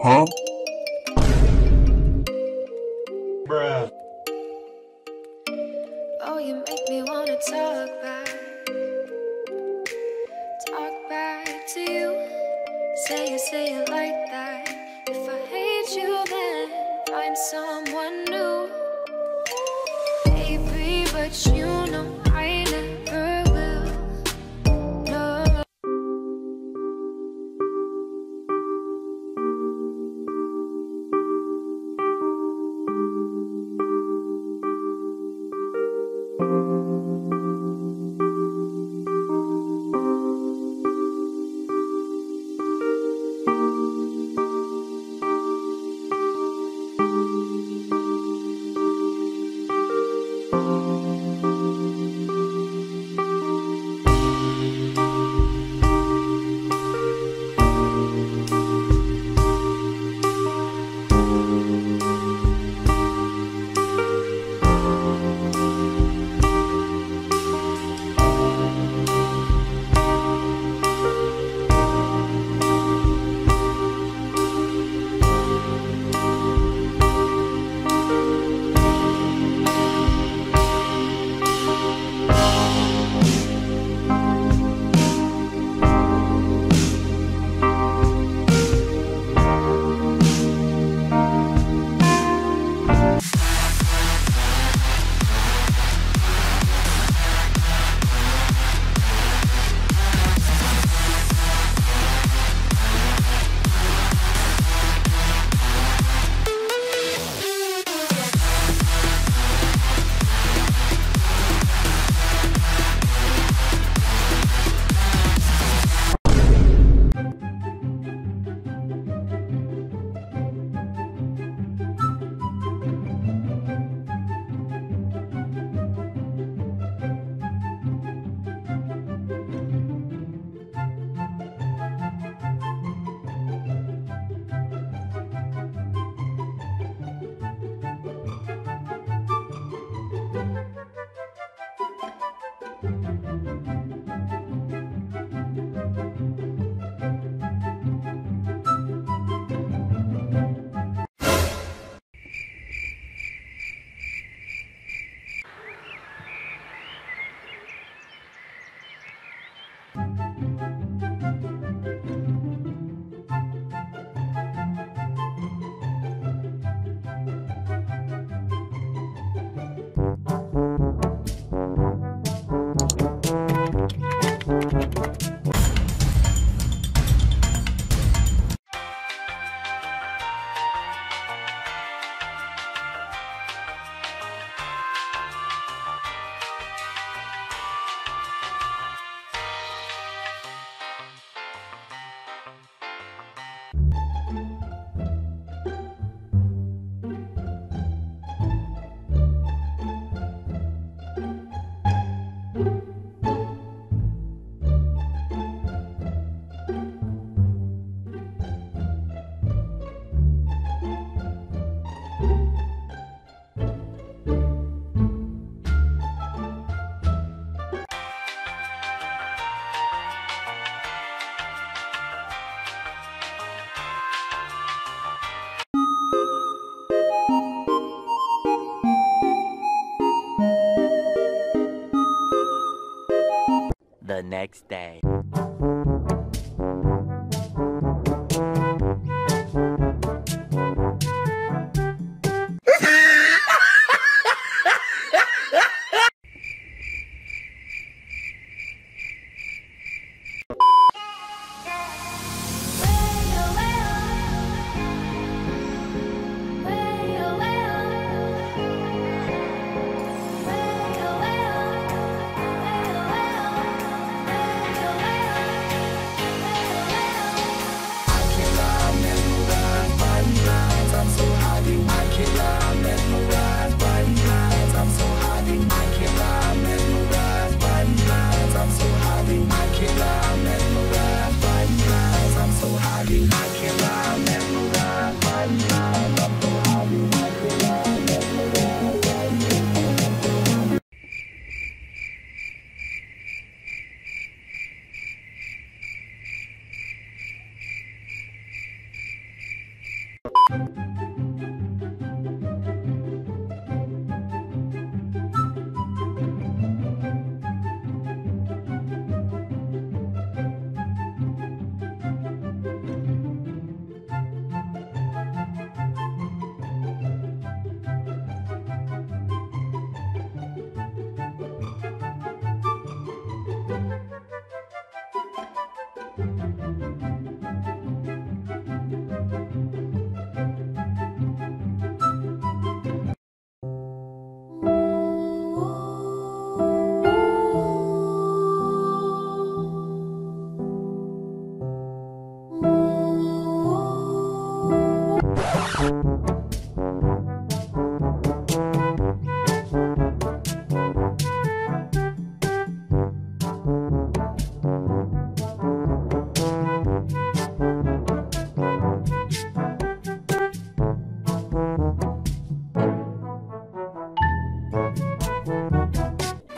Huh? Bruh. Oh, you make me wanna talk back to you. Say it like that. If I hate you, then find someone new. Baby, but you know I never will. No. The next day.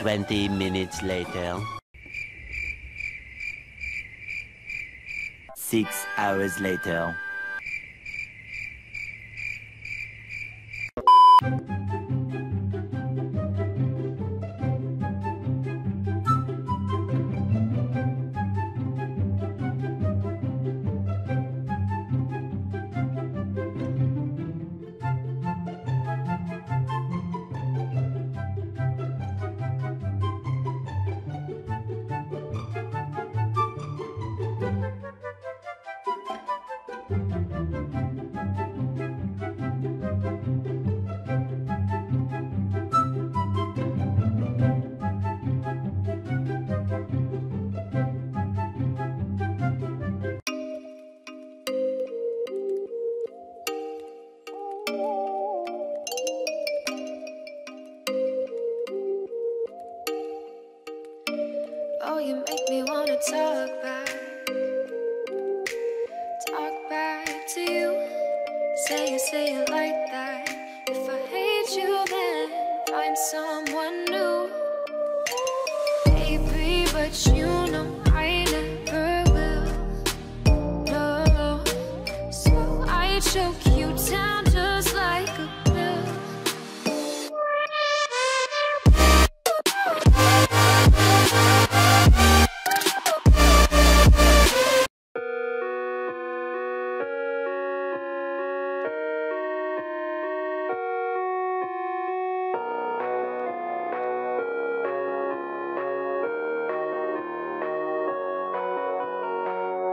20 minutes later. 6 hours later.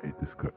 ですか。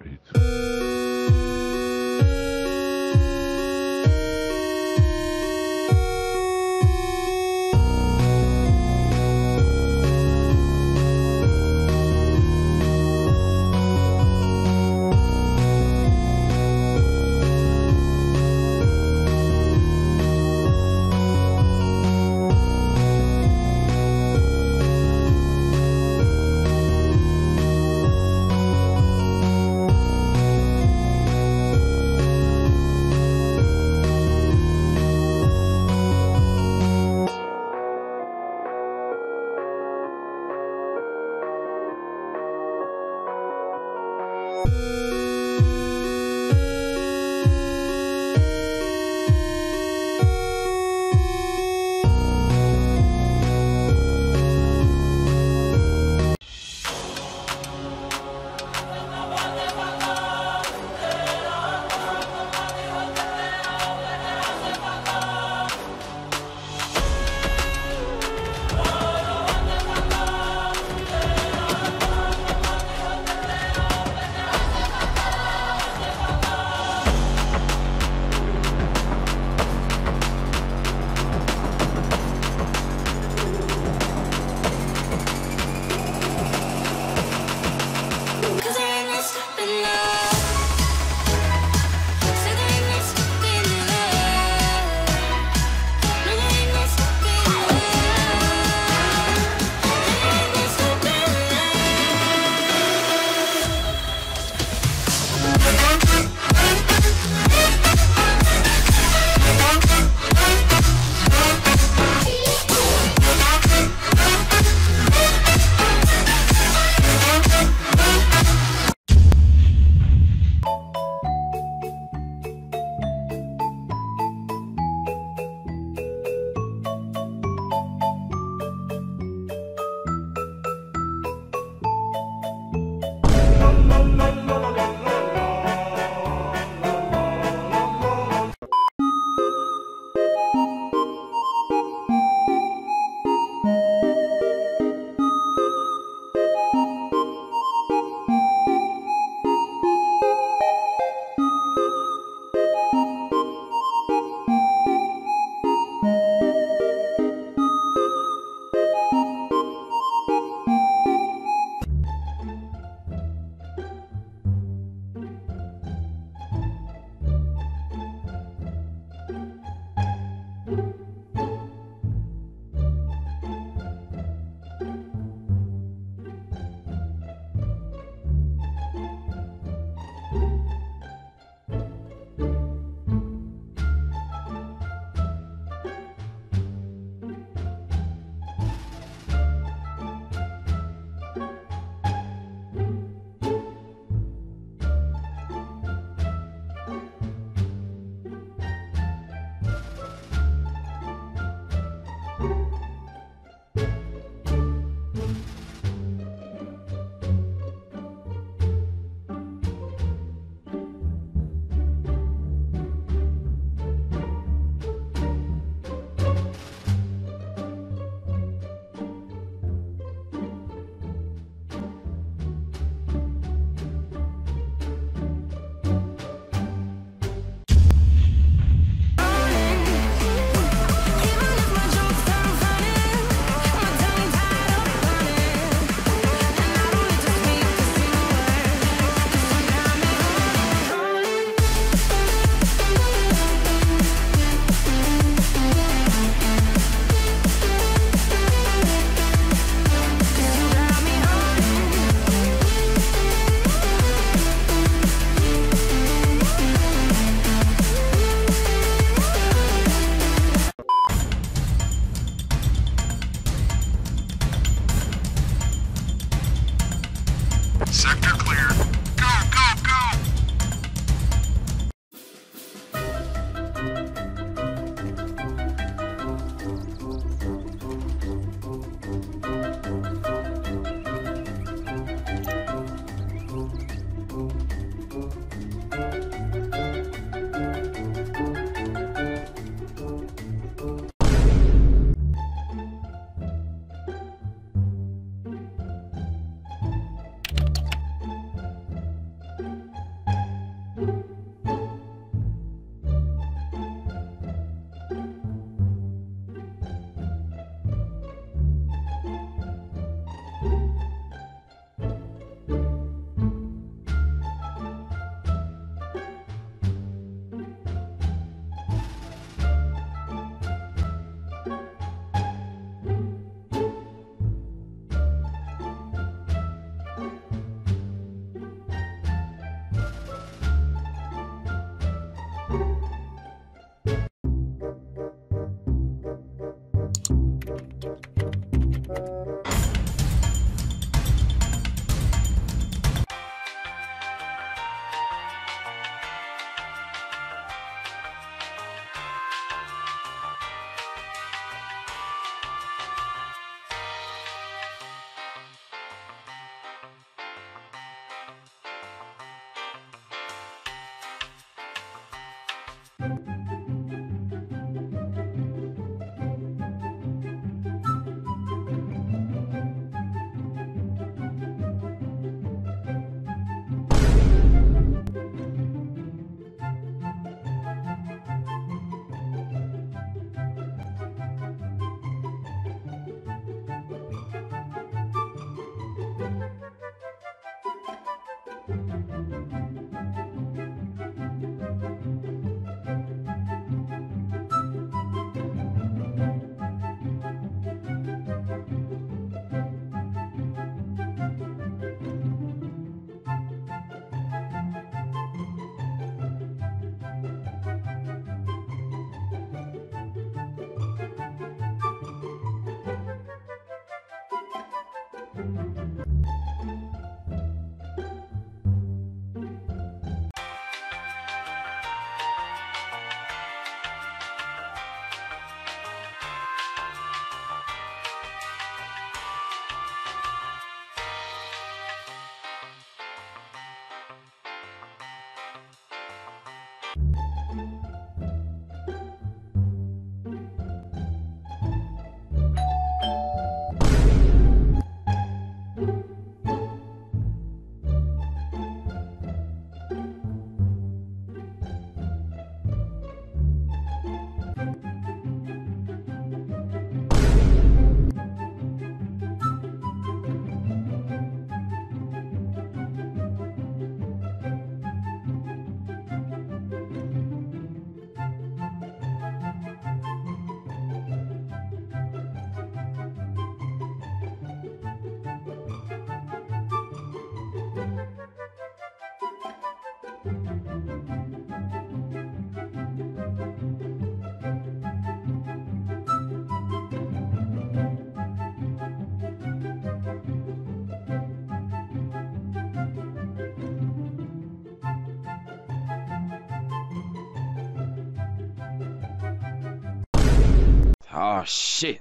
Oh shit,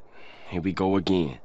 here we go again.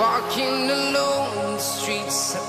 walking alone, the streets are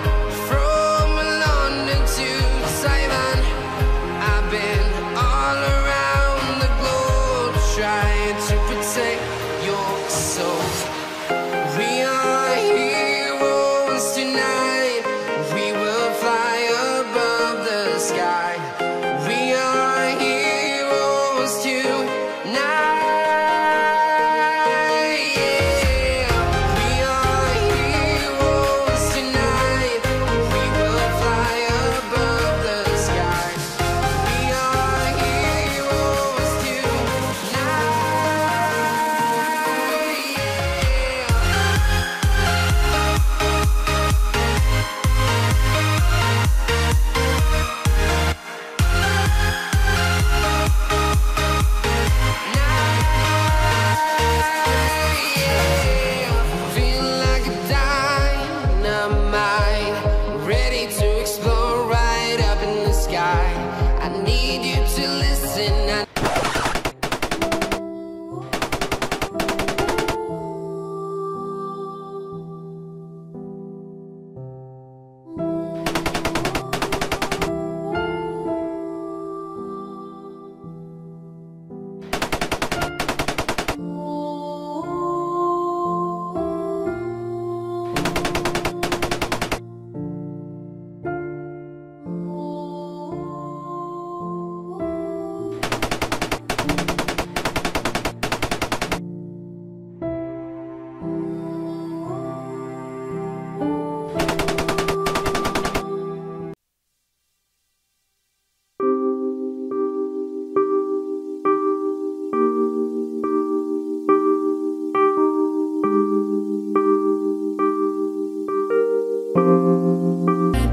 from London to Taiwan. I've been all around the globe, trying to protect your soul.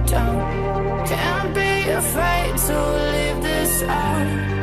Don't be afraid to leave this out.